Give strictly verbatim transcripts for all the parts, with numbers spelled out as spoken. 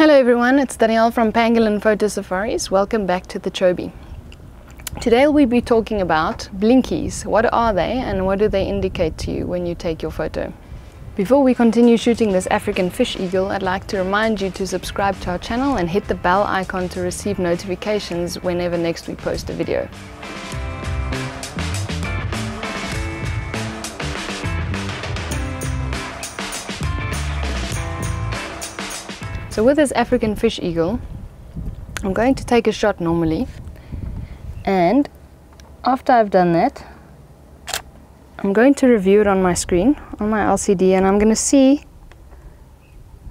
Hello everyone, it's Danielle from Pangolin Photo Safaris. Welcome back to the Chobi. Today we'll be talking about blinkies. What are they and what do they indicate to you when you take your photo? Before we continue shooting this African fish eagle, I'd like to remind you to subscribe to our channel and hit the bell icon to receive notifications whenever next we post a video. So with this African fish eagle, I'm going to take a shot normally, and after I've done that, I'm going to review it on my screen, on my L C D, and I'm going to see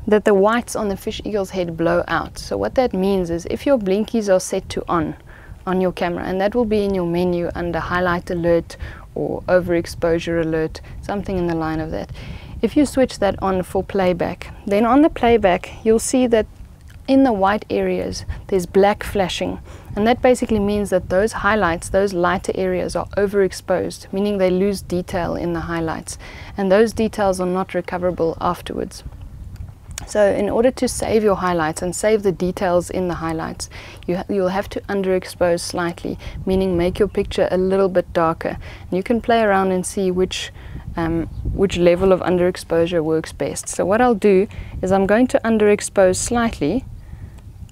that the whites on the fish eagle's head blow out. So what that means is if your blinkies are set to on, on your camera, and that will be in your menu under highlight alert or overexposure alert, something in the line of that. If you switch that on for playback, then on the playback you'll see that in the white areas there's black flashing, and that basically means that those highlights, those lighter areas, are overexposed, meaning they lose detail in the highlights, and those details are not recoverable afterwards. So in order to save your highlights and save the details in the highlights, you ha you'll have to underexpose slightly, meaning make your picture a little bit darker. And you can play around and see which Um, which level of underexposure works best. So what I'll do is I'm going to underexpose slightly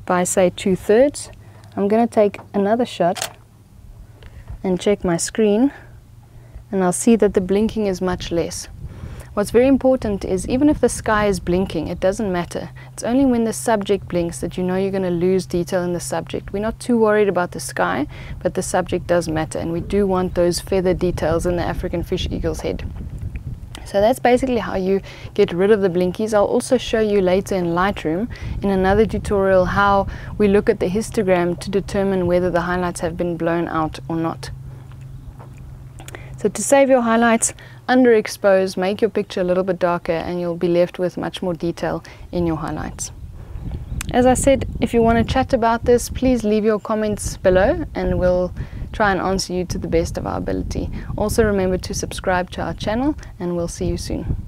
by, say, two-thirds. I'm going to take another shot and check my screen, and I'll see that the blinking is much less. What's very important is even if the sky is blinking, it doesn't matter. It's only when the subject blinks that you know you're going to lose detail in the subject. We're not too worried about the sky, but the subject does matter, and we do want those feather details in the African fish eagle's head. So that's basically how you get rid of the blinkies. I'll also show you later in Lightroom in another tutorial how we look at the histogram to determine whether the highlights have been blown out or not. So to save your highlights, underexpose, make your picture a little bit darker, and you'll be left with much more detail in your highlights. As I said, if you want to chat about this, please leave your comments below and we'll try and answer you to the best of our ability. Also remember to subscribe to our channel, and we'll see you soon.